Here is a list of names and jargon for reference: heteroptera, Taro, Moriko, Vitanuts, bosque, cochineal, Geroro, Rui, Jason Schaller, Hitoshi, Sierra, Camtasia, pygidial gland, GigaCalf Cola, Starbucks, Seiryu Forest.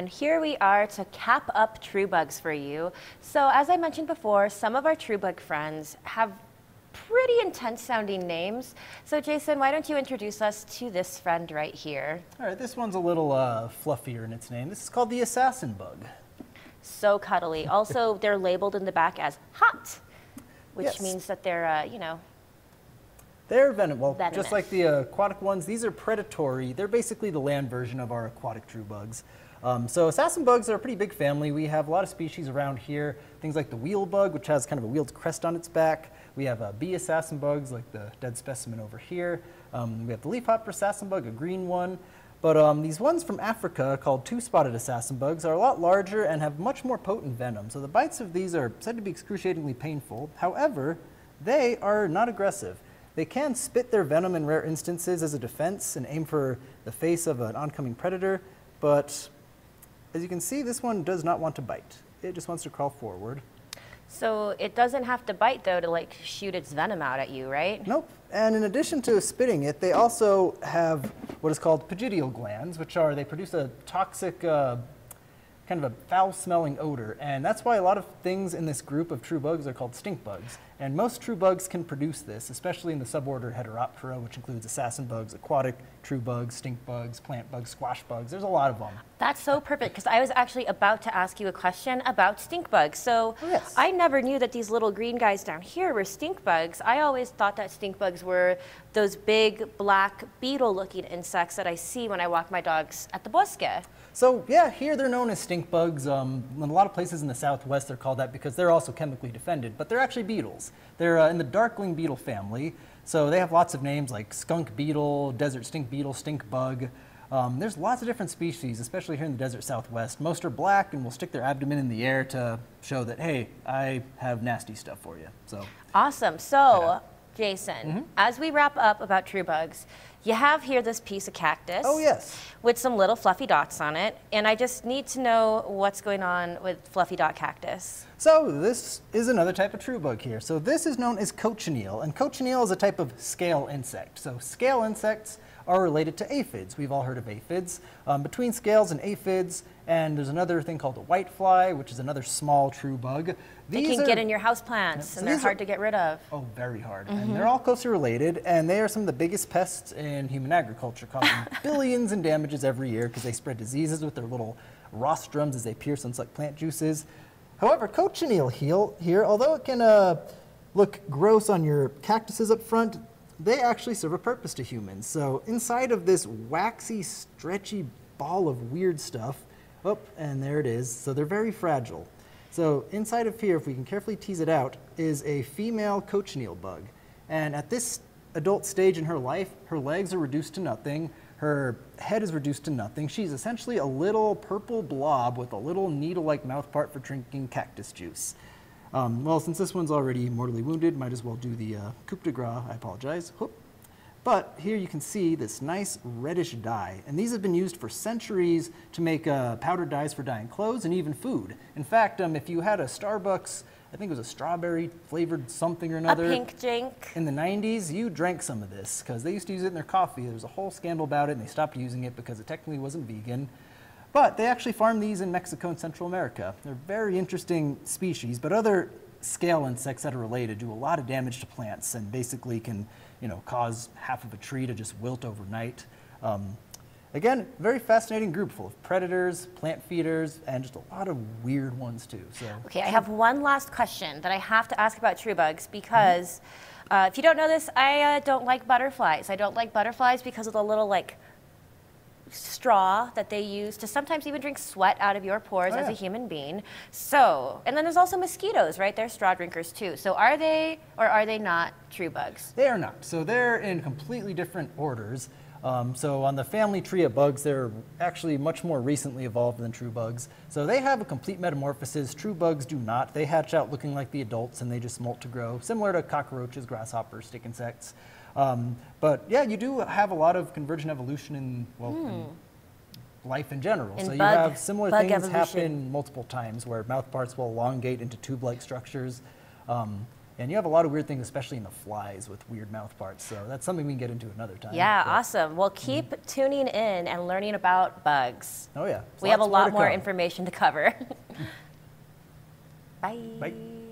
And here we are to cap up true bugs for you. So as I mentioned before, some of our true bug friends have pretty intense sounding names. So Jason, why don't you introduce us to this friend right here? All right, this one's a little fluffier in its name. This is called the assassin bug. So cuddly. Also, they're labeled in the back as hot, which means that they're, you know, they're venomous. Just like the aquatic ones, these are predatory. They're basically the land version of our aquatic true bugs. So assassin bugs are a pretty big family. We have a lot of species around here. Things like the wheel bug, which has kind of a wheeled crest on its back. We have bee assassin bugs, like the dead specimen over here. We have the leafhopper assassin bug, a green one. But these ones from Africa, called two-spotted assassin bugs, are a lot larger and have much more potent venom. So the bites of these are said to be excruciatingly painful. However, they are not aggressive. They can spit their venom in rare instances as a defense and aim for the face of an oncoming predator, but as you can see, this one does not want to bite. It just wants to crawl forward. So it doesn't have to bite, though, to like shoot its venom out at you, right? Nope. And in addition to spitting it, they also have what is called pygidial glands, which are, they produce a toxic, kind of a foul-smelling odor. And that's why a lot of things in this group of true bugs are called stink bugs. And most true bugs can produce this, especially in the suborder Heteroptera, which includes assassin bugs, aquatic true bugs, stink bugs, plant bugs, squash bugs. There's a lot of them. That's so perfect, because I was actually about to ask you a question about stink bugs. So I never knew that these little green guys down here were stink bugs. I always thought that stink bugs were those big black beetle-looking insects that I see when I walk my dogs at the bosque. So yeah, here they're known as stink bugs. In a lot of places in the Southwest, they're called that because they're also chemically defended, but they're actually beetles. They're in the darkling beetle family, so they have lots of names like skunk beetle, desert stink beetle, stink bug. There's lots of different species, especially here in the desert Southwest. Most are black and will stick their abdomen in the air to show that, hey, I have nasty stuff for you. So awesome. So. Yeah. Jason, as we wrap up about true bugs, you have here this piece of cactus with some little fluffy dots on it, and I just need to know what's going on with fluffy dot cactus. So this is another type of true bug here. So this is known as cochineal, and cochineal is a type of scale insect. So scale insects are related to aphids. We've all heard of aphids. Between scales and aphids, and there's another thing called a whitefly, which is another small true bug. These they can get in your houseplants, and they're hard to get rid of. Oh, very hard. And they're all closely related, and they are some of the biggest pests in human agriculture, causing billions in damages every year because they spread diseases with their little rostrums as they pierce and suck plant juices. However, cochineal here, although it can look gross on your cactuses up front, they actually serve a purpose to humans. So inside of this waxy, stretchy ball of weird stuff, oh, and there it is. So they're very fragile. So inside of here, if we can carefully tease it out, is a female cochineal bug. And at this adult stage in her life, her legs are reduced to nothing. Her head is reduced to nothing. She's essentially a little purple blob with a little needle-like mouthpart for drinking cactus juice. Well, since this one's already mortally wounded, might as well do the coup de grace. I apologize. Whoop. But here you can see this nice reddish dye, and these have been used for centuries to make powdered dyes for dyeing clothes and even food. In fact, if you had a Starbucks, I think it was a strawberry flavored something or another. A pink drink. In the 90s, you drank some of this because they used to use it in their coffee. There was a whole scandal about it, and they stopped using it because it technically wasn't vegan. But they actually farm these in Mexico and Central America. They're very interesting species, but other scale insects that are related do a lot of damage to plants and basically can, you know, cause half of a tree to just wilt overnight. Again, very fascinating group full of predators, plant feeders, and just a lot of weird ones too. So. Okay, I have one last question that I have to ask about true bugs because if you don't know this, I don't like butterflies. I don't like butterflies because of the little like straw that they use to sometimes even drink sweat out of your pores as a human being. So, and then there's also mosquitoes, right? They're straw drinkers too. So are they or are they not true bugs? They are not. So they're in completely different orders. So on the family tree of bugs, they're actually much more recently evolved than true bugs. So they have a complete metamorphosis. True bugs do not. They hatch out looking like the adults and they just molt to grow, similar to cockroaches, grasshoppers, stick insects. But yeah, you do have a lot of convergent evolution in, well, in life in general. In so you have similar things happen multiple times where mouthparts will elongate into tube-like structures. And you have a lot of weird things, especially in the flies with weird mouth parts. So that's something we can get into another time. Yeah, but awesome. Well, keep tuning in and learning about bugs. Oh, yeah. We have a lot more information to cover. Bye. Bye.